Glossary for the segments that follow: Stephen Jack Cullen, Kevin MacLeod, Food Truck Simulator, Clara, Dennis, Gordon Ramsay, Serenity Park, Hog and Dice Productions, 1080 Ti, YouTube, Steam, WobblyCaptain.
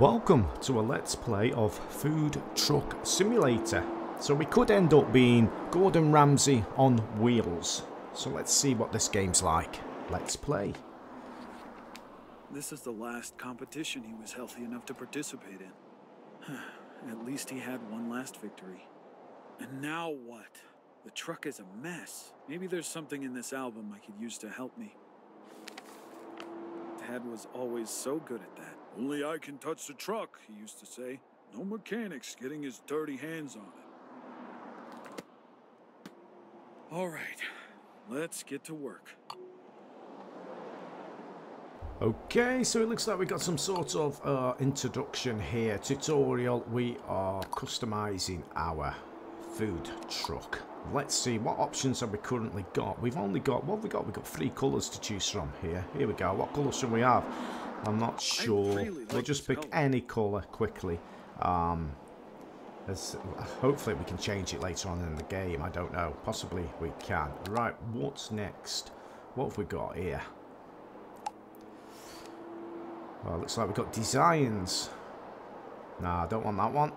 welcome to a Let's Play of Food Truck Simulator. So we could end up being Gordon Ramsay on wheels. So let's see what this game's like. Let's play. This is the last competition he was healthy enough to participate in. At least he had one last victory. And now what? The truck is a mess. Maybe there's something in this album I could use to help me. Dad was always so good at that. Only I can touch the truck, he used to say. No mechanics getting his dirty hands on it. All right, let's get to work. Okay, so it looks like we got some sort of introduction here. Tutorial, we are customizing our food truck. Let's see what options have we currently got. We've only got, what have we got? We've got three colours to choose from here. Here we go. What colours should we have? I'm not sure. Really like, we'll just pick any colour quickly. Hopefully we can change it later on in the game. I don't know. Possibly we can. Right, what's next? What have we got here? Well, looks like we've got designs. Nah, I don't want that one.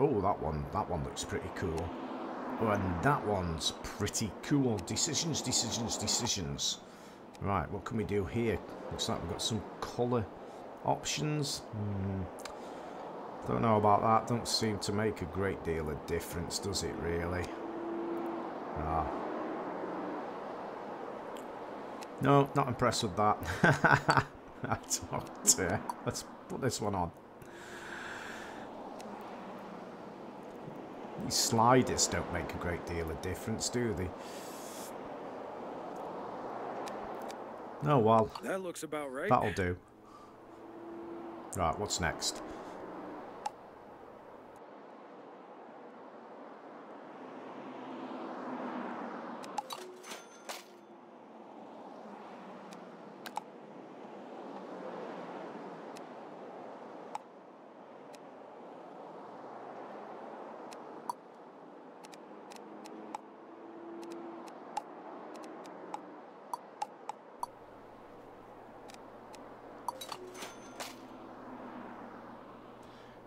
Oh, that one looks pretty cool. Oh, and that one's pretty cool. Decisions, decisions, decisions. Right, what can we do here? Looks like we've got some colour options. Don't know about that. Don't seem to make a great deal of difference, does it really? Ah. No, not impressed with that. Let's put this one on. These sliders don't make a great deal of difference, do they? Oh well. That looks about right. That'll do. Right, what's next?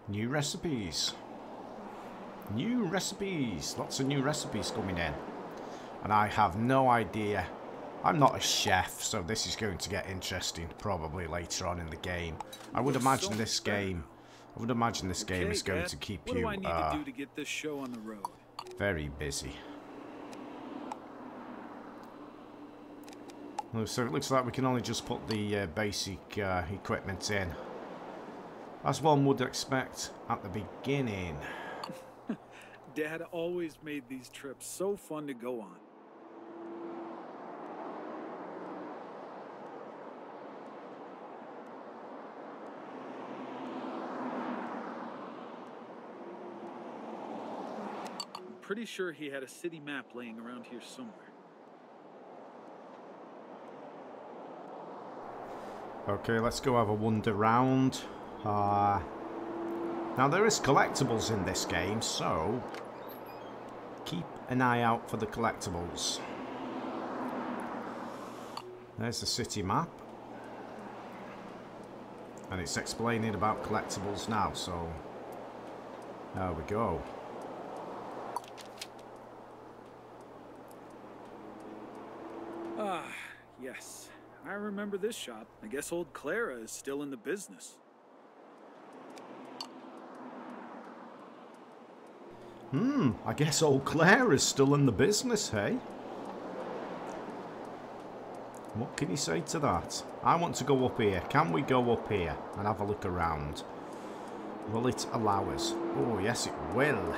New recipes. New recipes. Lots of new recipes coming in. And I have no idea. I'm not a chef, so this is going to get interesting probably later on in the game. I would imagine this game is going to keep you very busy. So it looks like we can only just put the basic equipment in. As one would expect at the beginning. Dad always made these trips so fun to go on. I'm pretty sure he had a city map laying around here somewhere. Okay, let's go have a wander round. Now there is collectibles in this game, so keep an eye out for the collectibles. There's the city map, and it's explaining about collectibles now, so there we go. Ah, yes, I remember this shop. I guess old Clara is still in the business. I guess old Claire is still in the business, hey? What can you say to that? I want to go up here. Can we go up here and have a look around? Will it allow us? Oh, yes, it will.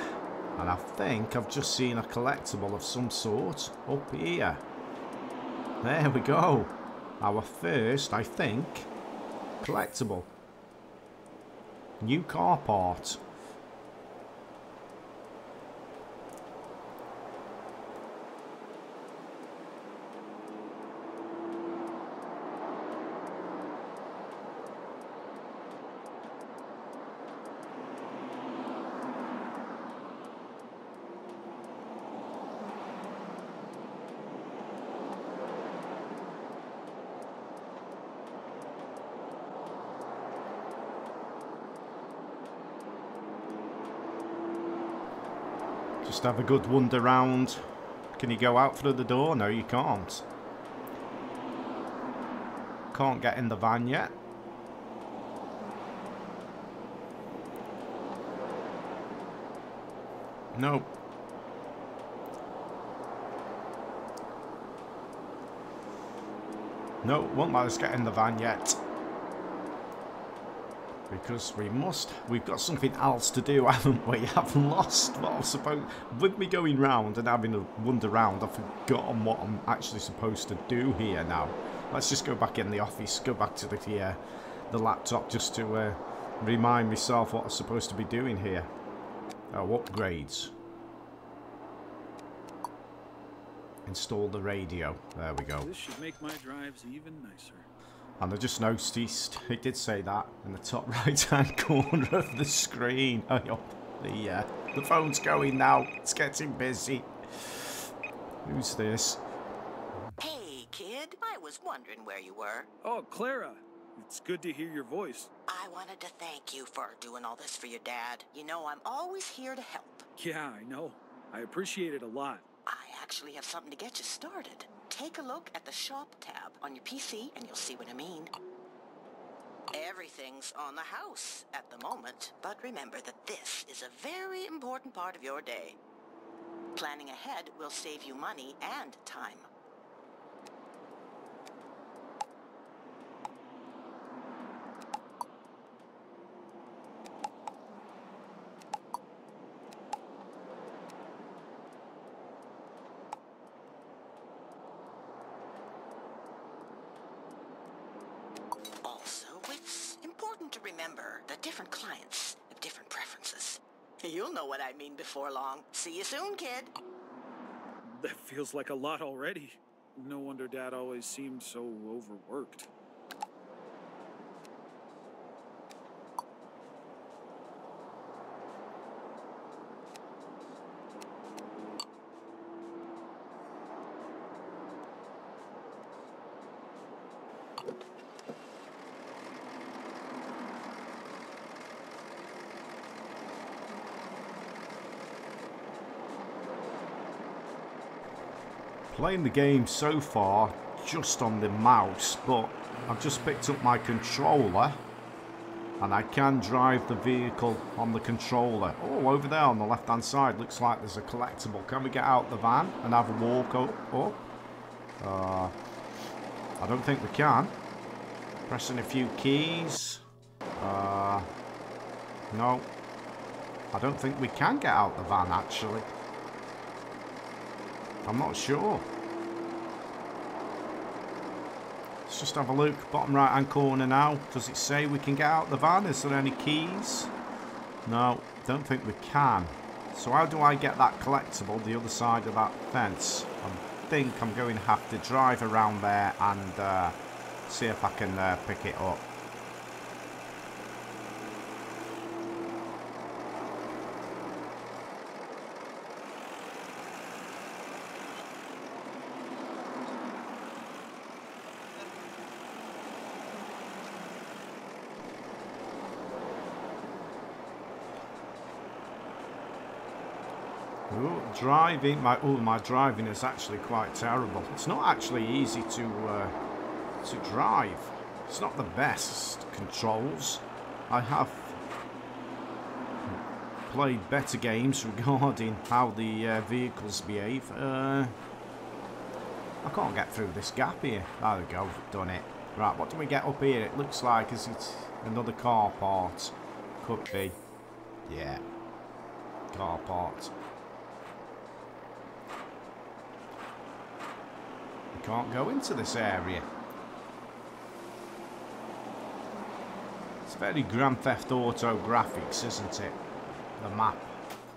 And I think I've just seen a collectible of some sort up here. There we go. Our first, I think, collectible. New car part. Just have a good wander round. Can you go out through the door? No, you can't. Can't get in the van yet. Nope. No, won't let us get in the van yet. Because we must. We've got something else to do, haven't we? I've lost what I'm supposed... With me going round and having a wander round, I've forgotten what I'm actually supposed to do here now. Let's just go back in the office, go back to the laptop just to remind myself what I'm supposed to be doing here. Oh, upgrades. Install the radio. There we go. This should make my drives even nicer. And I just noticed, it did say that in the top right hand corner of the screen. Oh, the phone's going now. It's getting busy. Who's this? Hey kid, I was wondering where you were. Oh, Clara. It's good to hear your voice. I wanted to thank you for doing all this for your dad. You know, I'm always here to help. Yeah, I know. I appreciate it a lot. I actually have something to get you started. Take a look at the shop tab on your PC and you'll see what I mean. Everything's on the house at the moment, but remember that this is a very important part of your day. Planning ahead will save you money and time. I mean, before long. See you soon, kid. That feels like a lot already. No wonder Dad always seemed so overworked. Playing the game so far just on the mouse, but I've just picked up my controller and I can drive the vehicle on the controller. Oh, over there on the left hand side looks like there's a collectible. Can we get out the van and have a walk up? I don't think we can. Pressing a few keys. No, I don't think we can get out the van actually. I'm not sure. Let's just have a look. Bottom right hand corner now. Does it say we can get out the van? Is there any keys? No, don't think we can. So how do I get that collectible the other side of that fence? I think I'm going to have to drive around there and see if I can pick it up. Driving, my driving is actually quite terrible. It's not actually easy to drive. It's not the best controls. I have played better games regarding how the vehicles behave. I can't get through this gap here. There we go, done it. Right, what do we get up here? It looks like is it another car part? Could be. Yeah, car part. Can't go into this area. It's very Grand Theft Auto graphics, isn't it? The map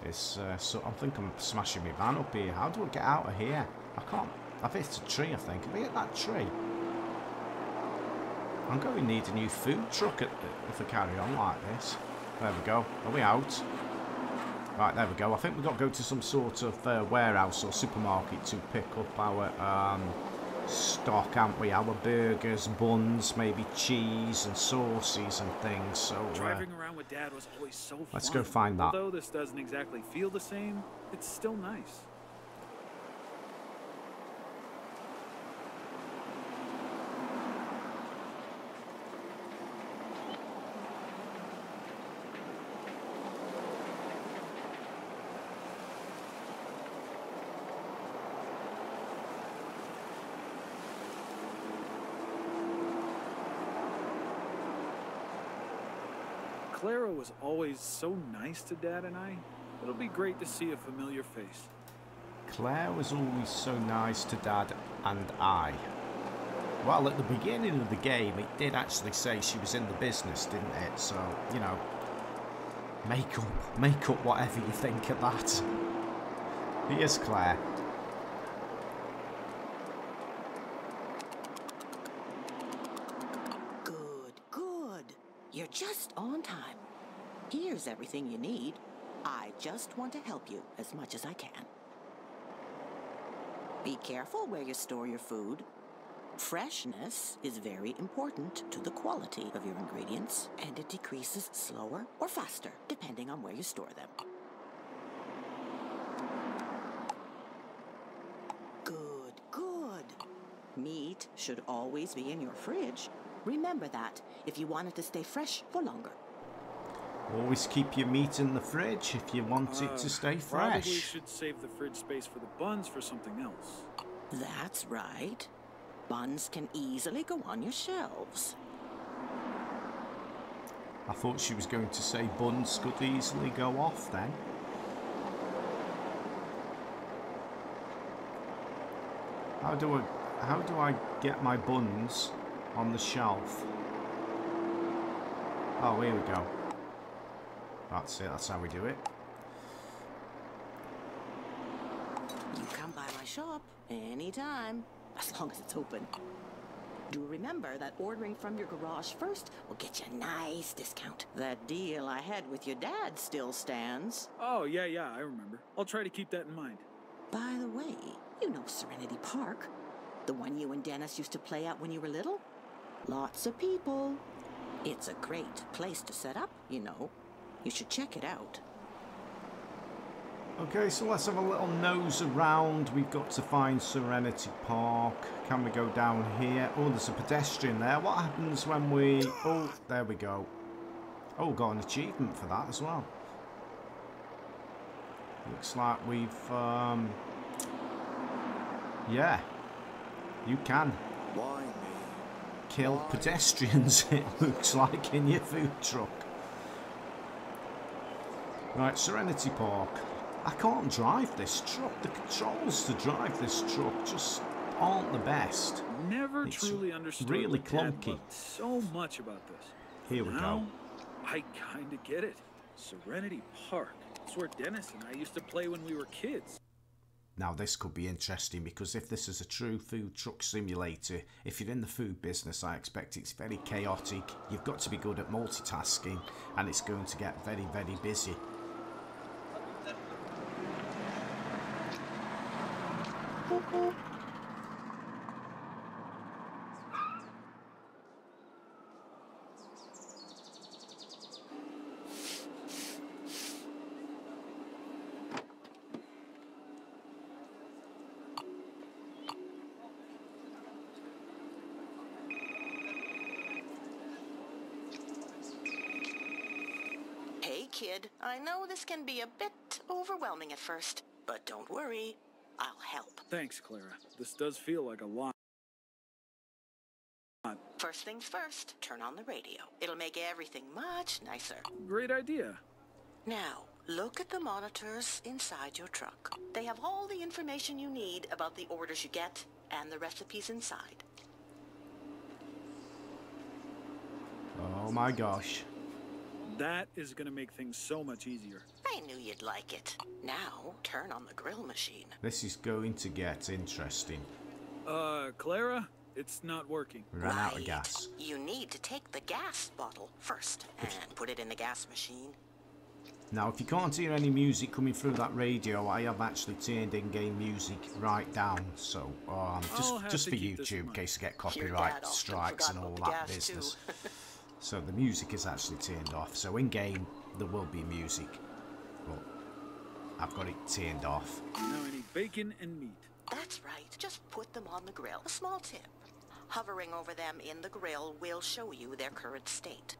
is. So I think I'm smashing my van up here. How do I get out of here? I can't. I've hit a tree. I think. Have I hit that tree? I'm going to need a new food truck if I carry on like this. There we go. Are we out? Right, there we go. I think we've got to go to some sort of warehouse or supermarket to pick up our stock, haven't we? Our burgers, buns, maybe cheese and sauces and things. So driving around with Dad was always so fun. Let's go find that. Although this doesn't exactly feel the same, it's still nice. Clara was always so nice to Dad and I. It'll be great to see a familiar face. Clara was always so nice to Dad and I. Well, at the beginning of the game, it did actually say she was in the business, didn't it? So, you know, make up whatever you think of that. Here's Clara. You're just on time. Here's everything you need. I just want to help you as much as I can. Be careful where you store your food. Freshness is very important to the quality of your ingredients, and it decreases slower or faster, depending on where you store them. Good, good. Meat should always be in your fridge. Remember that, if you want it to stay fresh for longer. Always keep your meat in the fridge if you want it to stay fresh. Probably should save the fridge space for the buns for something else. That's right. Buns can easily go on your shelves. I thought she was going to say buns could easily go off then. How do I get my buns on the shelf? Oh, here we go. That's it, that's how we do it. You come by my shop anytime, as long as it's open. Do remember that ordering from your garage first will get you a nice discount. That deal I had with your dad still stands. Oh, yeah, I remember. I'll try to keep that in mind. By the way, you know Serenity Park? The one you and Dennis used to play at when you were little? Lots of people. It's a great place to set up, you know. You should check it out. Okay, so let's have a little nose around. We've got to find Serenity Park. Can we go down here? Oh, there's a pedestrian there. What happens when we... Oh, there we go. Oh, got an achievement for that as well. Looks like we've... Yeah. You can kill pedestrians, it looks like, in your food truck. Right, Serenity Park. I can't drive this truck. The controls to drive this truck just aren't the best. Never it's truly understood. Really clunky. So much about this. Here we go. I kind of get it. Serenity Park. It's where Dennis and I used to play when we were kids. Now this could be interesting, because if this is a true food truck simulator, if you're in the food business, I expect it's very chaotic. You've got to be good at multitasking, and it's going to get very, very busy. Kid, I know this can be a bit overwhelming at first, but don't worry, I'll help. Thanks, Clara. This does feel like a lot. First things first, turn on the radio. It'll make everything much nicer. Great idea. Now, look at the monitors inside your truck. They have all the information you need about the orders you get and the recipes inside. Oh my gosh. That is going to make things so much easier. I knew you'd like it. Now, turn on the grill machine. This is going to get interesting. Clara, it's not working. Ran out of gas. You need to take the gas bottle first and put it in the gas machine. Now, if you can't hear any music coming through that radio, I have actually turned in-game music right down. So, just for YouTube, in case you get copyright strikes and all that business. So the music is actually turned off. So in-game, there will be music, but I've got it turned off. Now I need bacon and meat. That's right. Just put them on the grill. A small tip. Hovering over them in the grill will show you their current state.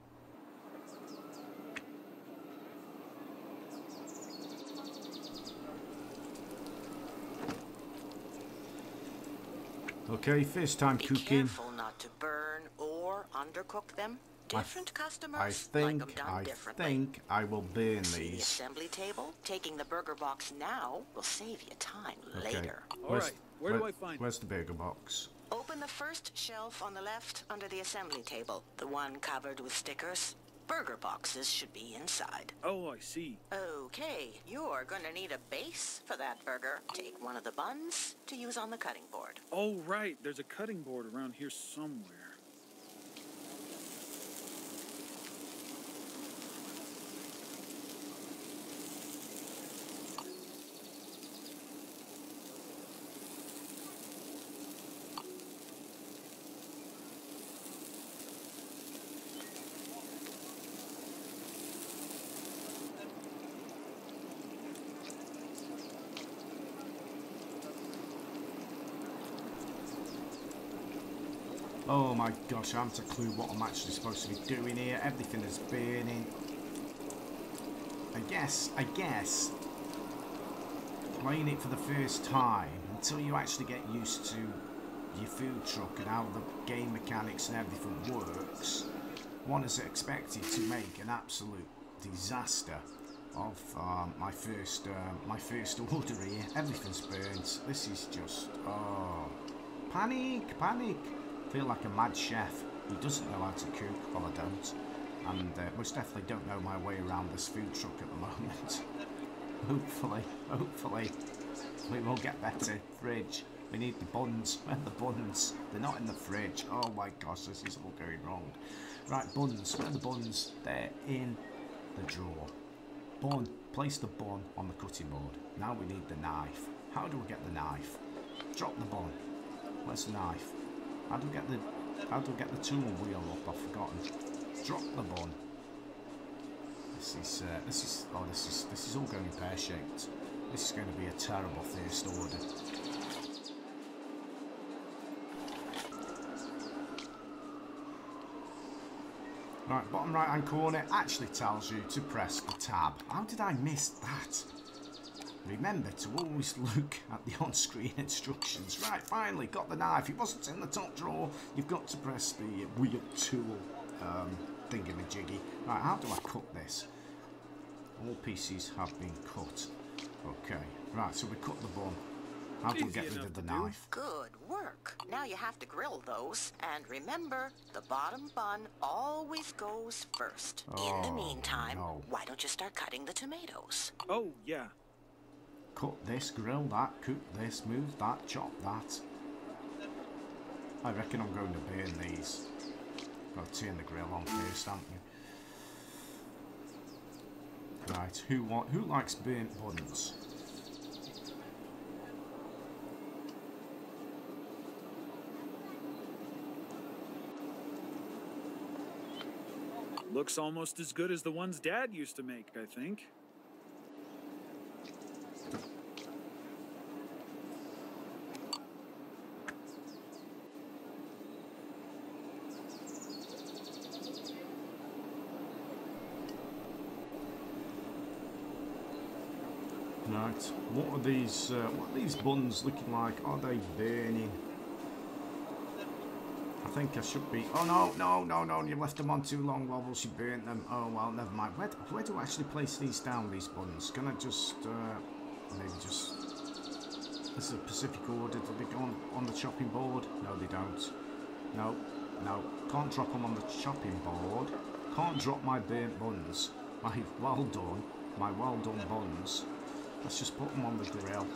Okay, first time cooking. Be careful not to burn or undercook them. Different customers like them done differently. I think I will burn these. The assembly table. Taking the burger box now will save you time later. Alright, where do I find it? Where's the burger box? Open the first shelf on the left under the assembly table. The one covered with stickers. Burger boxes should be inside. Oh, I see. Okay, you're gonna need a base for that burger. Take one of the buns to use on the cutting board. Oh, right. There's a cutting board around here somewhere. Oh my gosh, I haven't a clue what I'm actually supposed to be doing here. Everything is burning. I guess, playing it for the first time, until you actually get used to your food truck and how the game mechanics and everything works, one is expected to make an absolute disaster of my first order here. Everything's burnt. This is just, oh, panic, panic. Feel like a mad chef who doesn't know how to cook. Well, I don't, and most definitely don't know my way around this food truck at the moment. hopefully we will get better. Fridge, we need the buns. Where are the buns? They're not in the fridge. Oh my gosh, this is all going wrong. Right, buns, where are the buns? They're in the drawer. Bun, place the bun on the cutting board. Now we need the knife. How do we get the knife? Drop the bun. Where's the knife? How do we get the tool wheel up? I've forgotten. Drop the bun. This is all going pear-shaped. This is going to be a terrible first order. Right, bottom right hand corner actually tells you to press the tab. How did I miss that? Remember to always look at the on-screen instructions. Right, finally got the knife. It wasn't in the top drawer. You've got to press the wheel tool thingamajiggy. Right, how do I cut this? All pieces have been cut. Okay, right, so we cut the bun. How do we get rid of the knife? Good work. Now you have to grill those. And remember, the bottom bun always goes first. Oh, in the meantime, why don't you start cutting the tomatoes? Oh, yeah. Cut this, grill that, cook this, move that, chop that. I reckon I'm going to burn these. I'll turn the grill on first, haven't you? Right, who likes burnt buns? Looks almost as good as the ones Dad used to make, I think. Right, what are these buns looking like? Are they burning? I think I should be... Oh no, no, no, no, you left them on too long. Well, she burnt them. Oh well, never mind. Where do I actually place these down, these buns? Can I just... maybe just... This is a Pacific order. Do they go on the chopping board? No, they don't. No, no. Can't drop them on the chopping board. Can't drop my burnt buns. My well done buns. Let's just put them on the grill.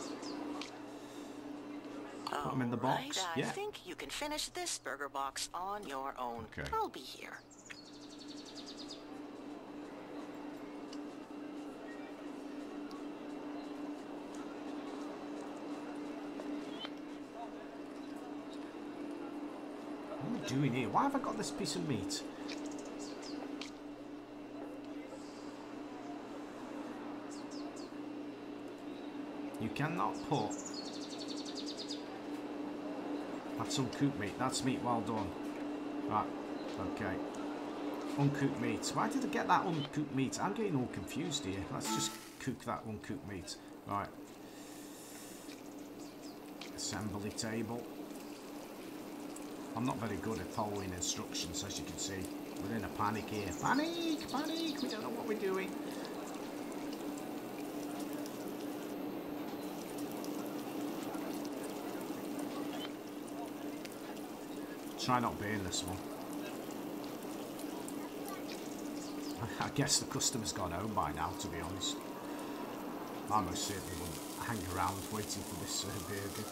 Put them in the box. Right, yeah. I think you can finish this burger box on your own. Okay. I'll be here. doing here? Why have I got this piece of meat? You cannot put... That's uncooked meat. That's meat well done. Right. Okay. Uncooked meat. Why did I get that uncooked meat? I'm getting all confused here. Let's just cook that uncooked meat. Right. Assembly table. I'm not very good at following instructions, as you can see. We're in a panic here. Panic! Panic! We don't know what we're doing. Try not burn this one. I guess the customer's gone home by now, to be honest. I most certainly wouldn't hang around waiting for this burger.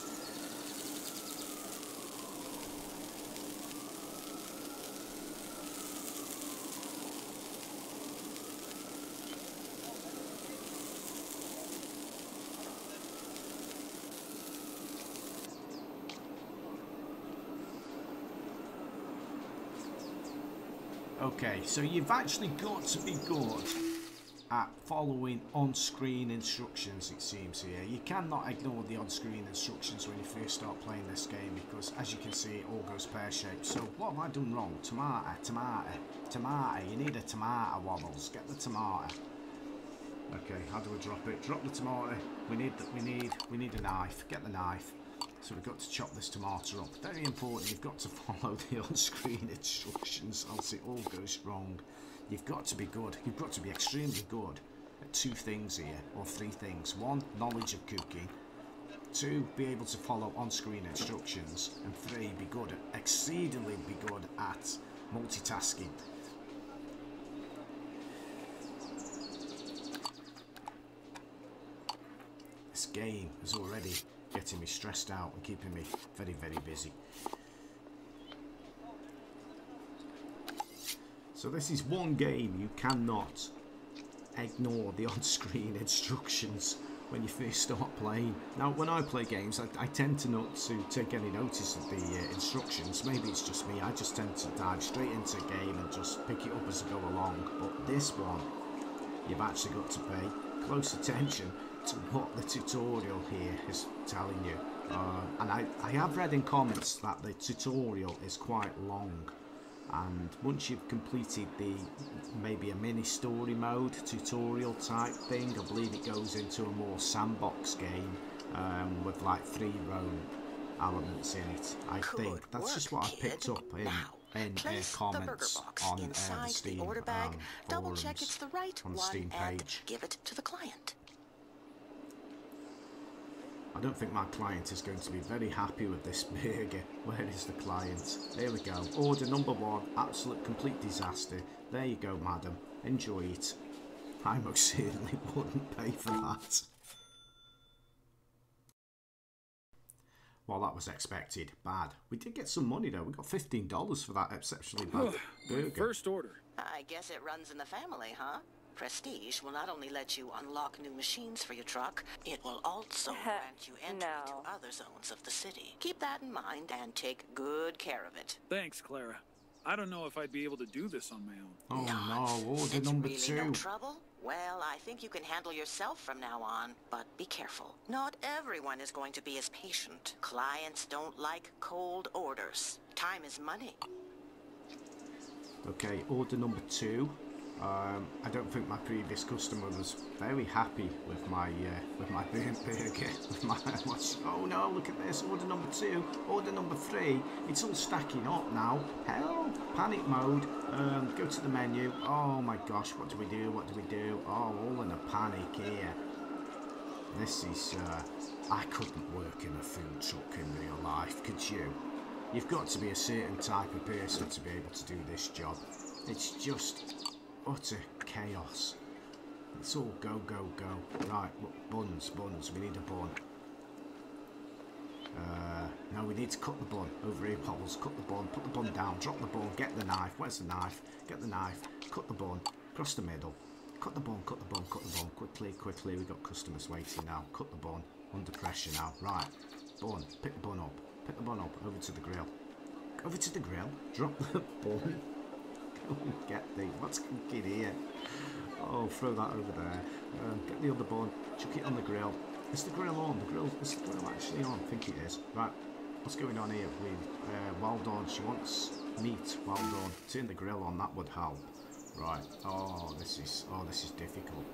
Okay, so you've actually got to be good at following on-screen instructions, it seems here. You cannot ignore the on-screen instructions when you first start playing this game because, as you can see, it all goes pear-shaped. So, what have I done wrong? Tomato, tomato, tomato. You need a tomato, Wobbles. Get the tomato. Okay, how do we drop it? Drop the tomato. We need a knife. Get the knife. So we've got to chop this tomato up. Very important, you've got to follow the on-screen instructions, else it all goes wrong. You've got to be good. You've got to be extremely good at two things here, or three things. One, knowledge of cooking. Two, be able to follow on-screen instructions. And three, be good at, exceedingly be good at multitasking. This game is already getting me stressed out and keeping me very, very busy. So this is one game you cannot ignore the on-screen instructions when you first start playing. Now, when I play games, I tend to not to take any notice of the instructions. Maybe it's just me. I just tend to dive straight into a game and just pick it up as I go along. But this one, you've actually got to pay close attention to what the tutorial here is telling you, and I have read in comments that the tutorial is quite long, and once you've completed the maybe a mini story mode tutorial type thing, I believe it goes into a more sandbox game with like 3-row elements in it. I think that's just what I picked up in comments on the Steam forums, on the Steam page. Give it to the client. I don't think my client is going to be very happy with this burger. Where is the client? There we go. Order number one. Absolute complete disaster. There you go, madam. Enjoy it. I most certainly wouldn't pay for that. Well, that was expected. Bad. We did get some money, though. We got $15 for that exceptionally bad burger. First order. I guess it runs in the family, huh? Prestige will not only let you unlock new machines for your truck, it will also grant you entry to other zones of the city. Keep that in mind and take good care of it. Thanks, Clara. I don't know if I'd be able to do this on my own. Oh, no. Order number two. Really no trouble? Well, I think you can handle yourself from now on, but be careful. Not everyone is going to be as patient. Clients don't like cold orders. Time is money. Okay, order number two. I don't think my previous customer was very happy with my burnt burger. Oh no, look at this, order number two, order number three, it's all stacking up now. Help, panic mode, go to the menu. Oh my gosh, what do we do, what do we do? Oh, all in a panic here. This is, I couldn't work in a food truck in real life, could you? You've got to be a certain type of person to be able to do this job. It's just utter chaos. It's all go, go, go. Right, buns, buns. We need a bun. No, we need to cut the bun. Over here, Wobbles. Cut the bun. Put the bun down. Drop the bun. Get the knife. Where's the knife? Get the knife. Cut the bun. Cross the middle. Cut the bun. Cut the bun. Cut the bun. Quickly, quickly. We've got customers waiting now. Cut the bun. Under pressure now. Right. Bun. Pick the bun up. Pick the bun up. Over to the grill. over to the grill, drop the bun, go and get the, what's cooking here? Oh, throw that over there, get the other bun, chuck it on the grill. Is the grill on? Is the grill actually on? I think it is. Right, what's going on here with wild dawn? She wants meat, wild dawn. Turn the grill on, that would help. Right, oh this is difficult.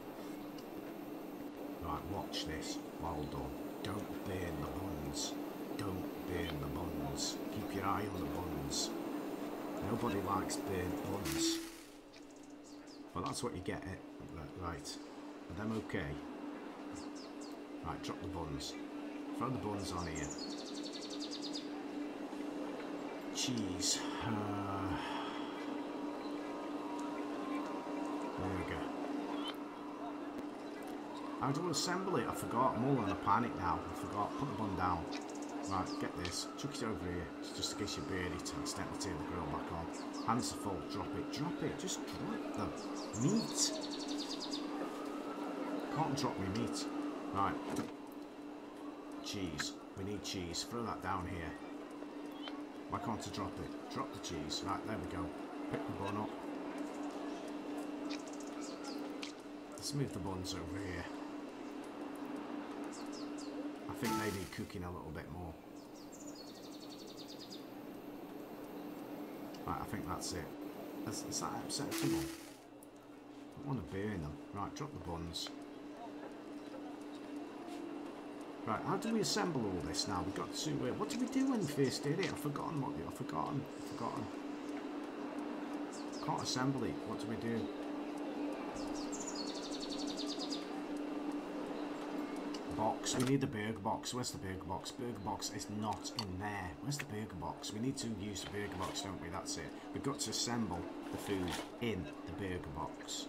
Right, watch this, wild dawn. Don't burn the buns. Don't burn the buns. Keep your eye on the buns. Nobody likes burnt buns. Well, that's what you get, right. Are them okay? Right, drop the buns. Throw the buns on here. Cheese. There we go. I don't assemble it, I forgot. I'm all in a panic now. I forgot. Put the bun down. Right, get this. Chuck it over here. Just in case you burn it. And step the grill back on. Hands are full. Drop it. Drop it. Just drop the meat. Can't drop me meat. Right. Cheese. We need cheese. Throw that down here. Why can't I drop it? Drop the cheese. Right, there we go. Pick the bun up. Let's move the buns over here. I think they need cooking a little bit more. Right, I think that's it. Is that acceptable? I want to burn them. Right, drop the buns. Right, how do we assemble all this now? We've got to... what did we do when we first did it? I've forgotten what we... I've forgotten. Can't assemble it. What do we do? Box. We need the burger box. Where's the burger box? Burger box is not in there. Where's the burger box? We need to use the burger box, don't we? That's it. We've got to assemble the food in the burger box.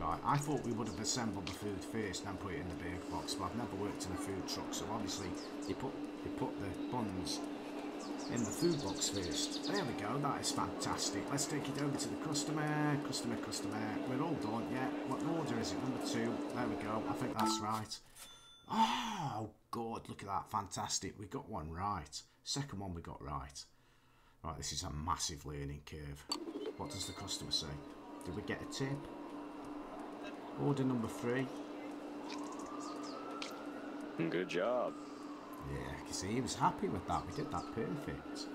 Right, I thought we would have assembled the food first and put it in the burger box, but I've never worked in a food truck, so obviously they put the buns in the food box first. There we go, that is fantastic. Let's take it over to the customer. Customer. We're all done, yeah. What order is it? Number 2. There we go. I think that's right. Oh, God, look at that. Fantastic. We got one right. Second one we got right. Right, this is a massive learning curve. What does the customer say? Did we get a tip? Order number 3. Good job. Yeah, I can see he was happy with that. We did that perfect.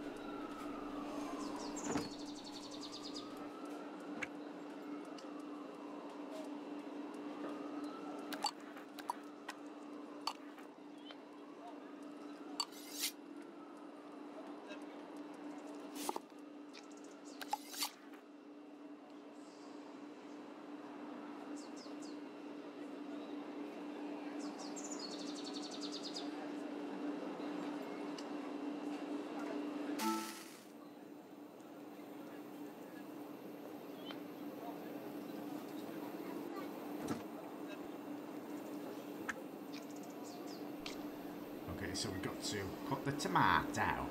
So we've got to cut the tomato.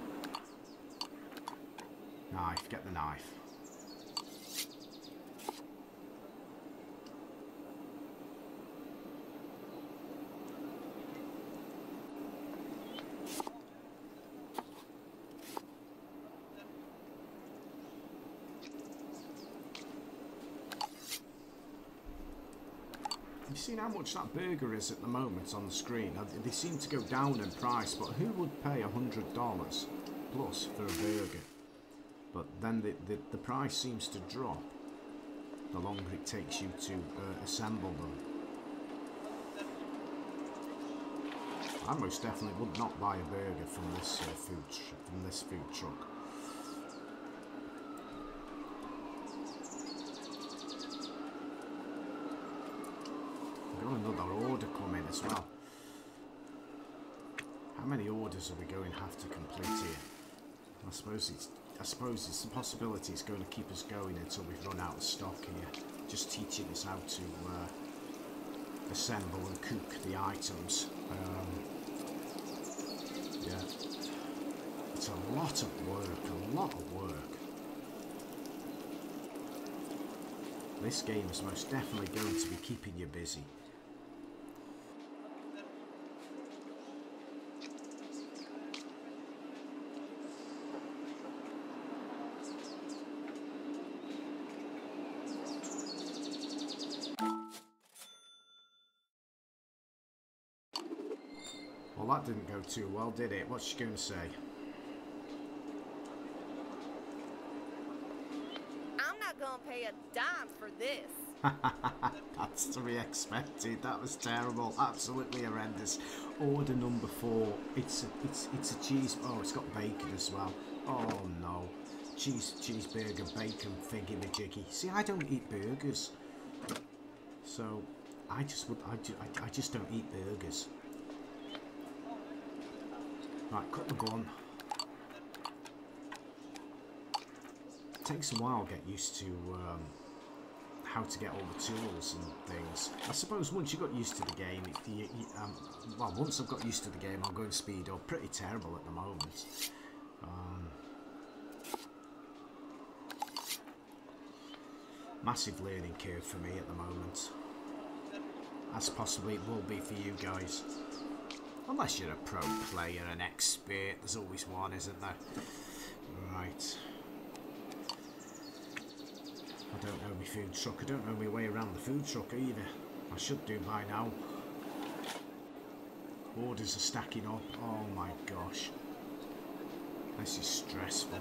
Knife, get the knife. How much that burger is at the moment on the screen. They seem to go down in price, but who would pay $100 plus for a burger? But then the price seems to drop the longer it takes you to assemble them. I most definitely would not buy a burger from this food truck. Another order come in as well. How many orders are we going to have to complete here? I suppose it's the possibility it's going to keep us going until we've run out of stock here. Just teaching us how to assemble and cook the items. Yeah, it's a lot of work. This game is most definitely going to be keeping you busy. Well, that didn't go too well, did it? What's she going to say? I'm not going to pay a dime for this. That's to be expected. That was terrible. Absolutely horrendous. Order number 4. It's a cheese. Oh, it's got bacon as well. Oh no. Cheeseburger, bacon, figgy the jiggy. See, I don't eat burgers, so I just don't eat burgers. Right, cut the gun. It takes a while to get used to how to get all the tools and things. I suppose once you got used to the game, if you, well, once I've got used to the game, I'll go and speed up. Pretty terrible at the moment. Massive learning curve for me at the moment, as possibly it will be for you guys. Unless you're a pro player, an expert, there's always one, isn't there? Right. I don't know my food truck, I don't know my way around the food truck either. I should do by now. Orders are stacking up, oh my gosh. This is stressful.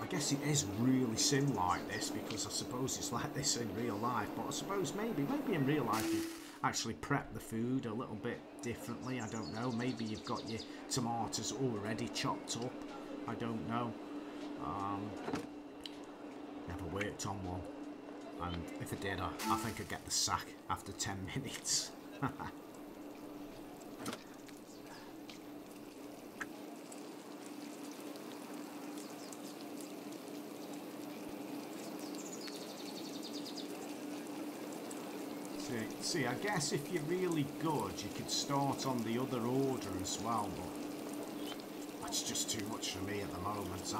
I guess it is really sim like this, because I suppose it's like this in real life, but I suppose maybe in real life you actually prep the food a little bit differently, I don't know. Maybe you've got your tomatoes already chopped up, I don't know. Never worked on one, and if I did, I think I'd get the sack after 10 minutes. See, I guess if you're really good, you could start on the other order as well, but that's just too much for me at the moment.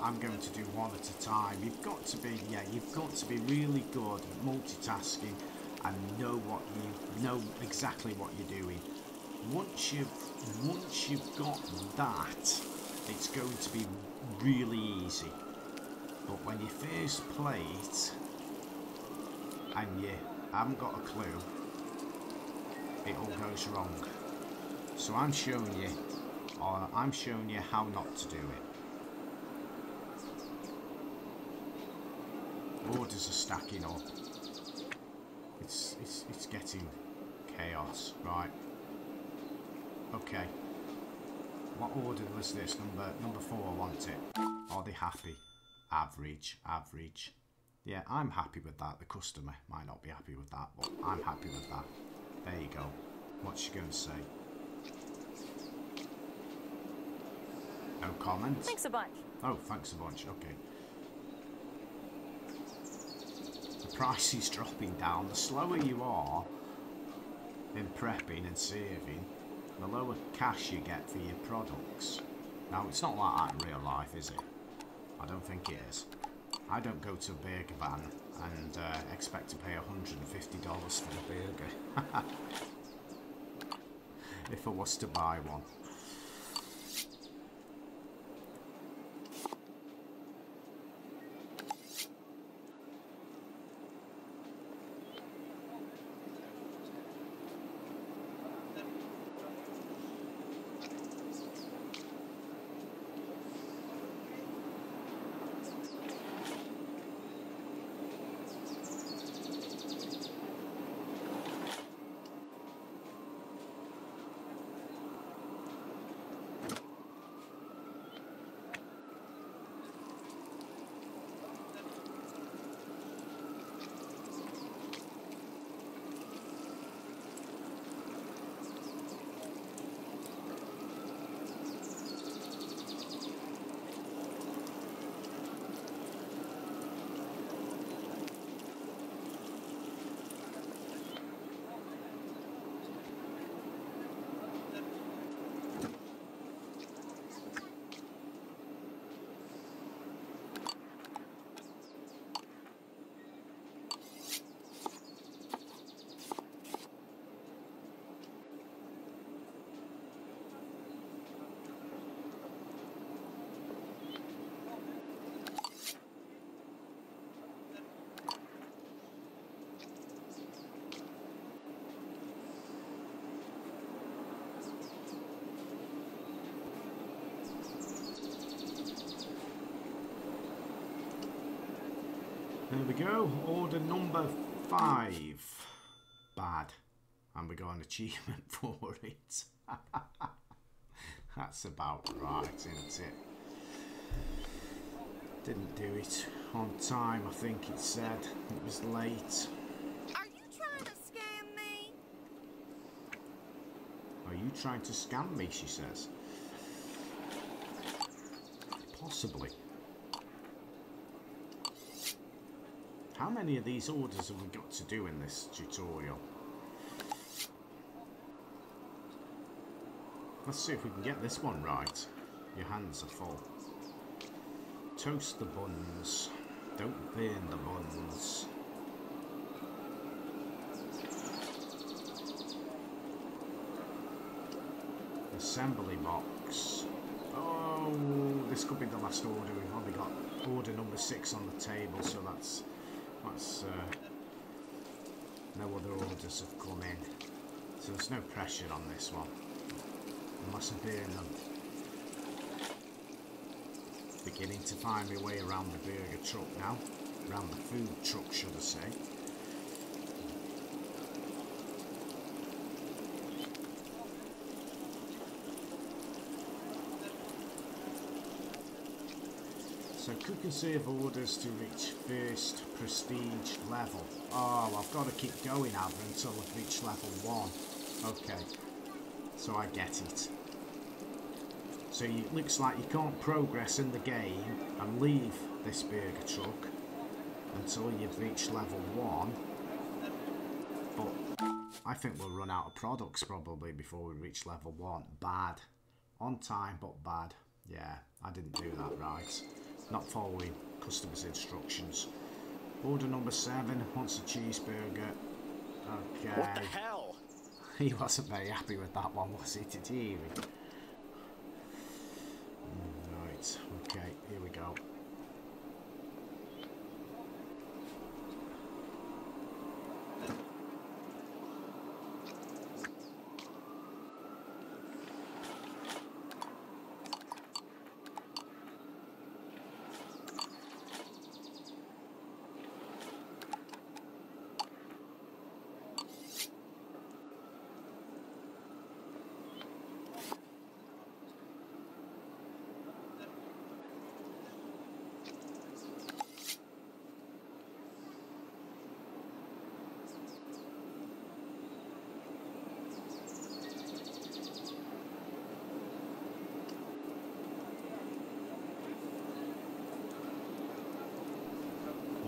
I'm going to do one at a time. You've got to be, yeah, you've got to be really good at multitasking and know exactly what you're doing. Once you've got that, it's going to be really easy. But when you first play it and you haven't got a clue, it all goes wrong. So I'm showing you how not to do it. Orders are stacking up. It's getting chaos, right? Okay. What order was this? Number 4, I want it. Are they happy? Average, average. Yeah, I'm happy with that. The customer might not be happy with that, but I'm happy with that. There you go. What's she going to say? No comment? Thanks a bunch. Oh, thanks a bunch. Okay. The price is dropping down. The slower you are in prepping and serving, the lower cash you get for your products. Now, it's not like that in real life, is it? I don't think it is. I don't go to a burger van and expect to pay $150 for the burger. If I was to buy one. There we go. Order number 5. Bad. And we got an achievement for it. That's about right, isn't it? Didn't do it on time, I think it said. It was late. Are you trying to scam me, she says. Possibly. How many of these orders have we got to do in this tutorial? Let's see if we can get this one right. Your hands are full. Toast the buns. Don't burn the buns. Assembly box. Oh, this could be the last order. We've only got order number 6 on the table, so that's no other orders have come in. So there's no pressure on this one, unless I burn them. Beginning to find my way around the burger truck now, around the food truck, should I say? So cook and serve orders to reach first prestige level. Oh, I've got to keep going, haven't I, until I've reached level 1. Okay, so I get it. So it looks like you can't progress in the game and leave this burger truck until you've reached level 1. But I think we'll run out of products probably before we reach level 1. Bad. On time, but bad. Yeah, I didn't do that right. Not following customers' instructions. Order number 7 wants a cheeseburger. Okay. What the hell? He wasn't very happy with that one, was he? Did he even? Right. Okay. Here we go.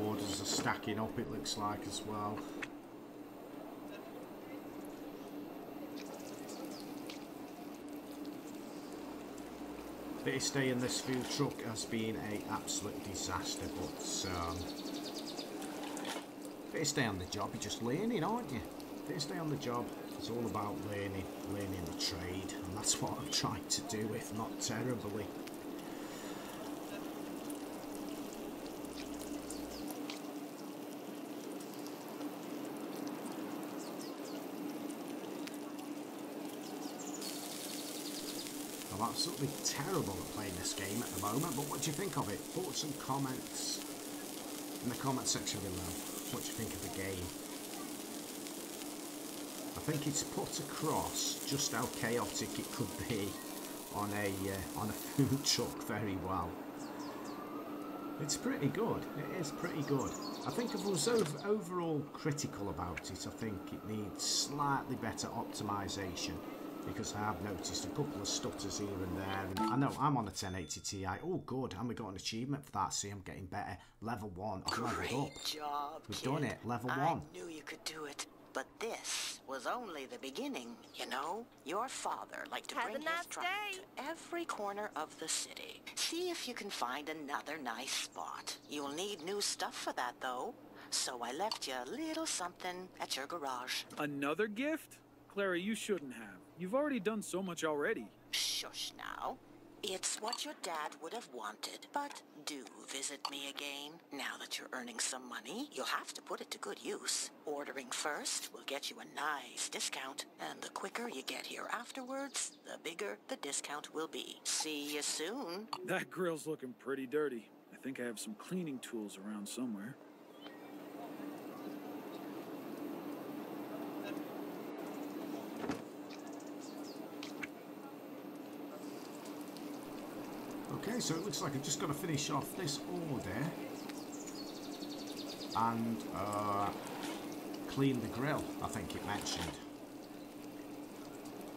Orders are stacking up, it looks like, as well. This day in this food truck has been an absolute disaster, but this day on the job, you're just learning, aren't you? This day on the job, it's all about learning the trade, and that's what I'm trying to do, if not terribly. Absolutely terrible at playing this game at the moment, but what do you think of it? Thoughts and comments in the comment section below. What do you think of the game? I think it's put across just how chaotic it could be on a food truck very well. It's pretty good. It is pretty good. I think if I was overall critical about it, I think it needs slightly better optimisation, because I have noticed a couple of stutters here and there. And I know I'm on a 1080 Ti. Oh, good. And we got an achievement for that. See, I'm getting better. Level 1. I've leveled up. Job, We've kid. Done it. Level 1. I knew you could do it, but this was only the beginning. You know, your father liked to bring his truck to every corner of the city. See if you can find another nice spot. You'll need new stuff for that, though. So I left you a little something at your garage. Another gift? Clara, you shouldn't have. You've already done so much already. Shush now. It's what your dad would have wanted. But do visit me again. Now that you're earning some money, you'll have to put it to good use. Ordering first will get you a nice discount. And the quicker you get here afterwards, the bigger the discount will be. See you soon. That grill's looking pretty dirty. I think I have some cleaning tools around somewhere. Okay, so it looks like I've just got to finish off this order and clean the grill, I think it mentioned.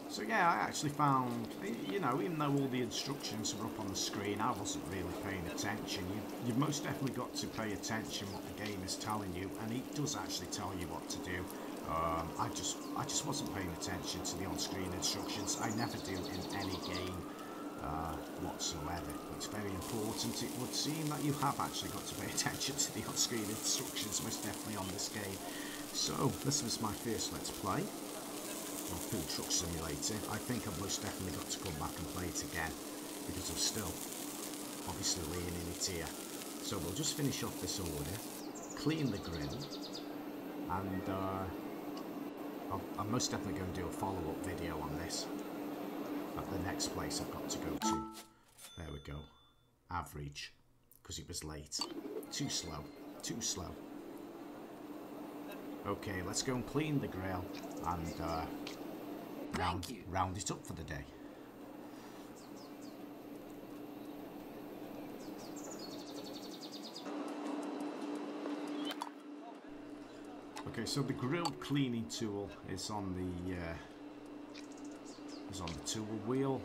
So yeah, I actually found, you know, even though all the instructions are up on the screen, I wasn't really paying attention. You've most definitely got to pay attention what the game is telling you, and it does actually tell you what to do. I just wasn't paying attention to the on-screen instructions. I never do in any game whatsoever. It's very important, it would seem, that you have actually got to pay attention to the on-screen instructions, most definitely on this game. So this was my first Let's Play of Food Truck Simulator. I think I've most definitely got to come back and play it again, because I'm still obviously leaning it here. So we'll just finish off this order, clean the grill, and I'm most definitely going to do a follow-up video on this at the next place I've got to go to. There we go. Average. Because it was late. Too slow. Too slow. Okay, let's go and clean the grill and round it up for the day. Okay, so the grill cleaning tool is on the tool wheel.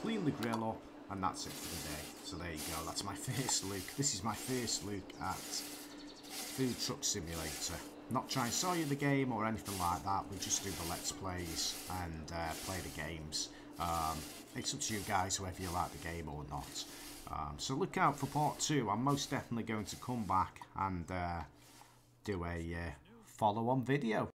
Clean the grill up, and that's it for the day. So there you go. That's my first look. This is my first look at Food Truck Simulator. Not trying to sell you the game or anything like that. We just do the Let's Plays and play the games. It's up to you guys whether you like the game or not. So look out for part 2. I'm most definitely going to come back and do a follow-on video.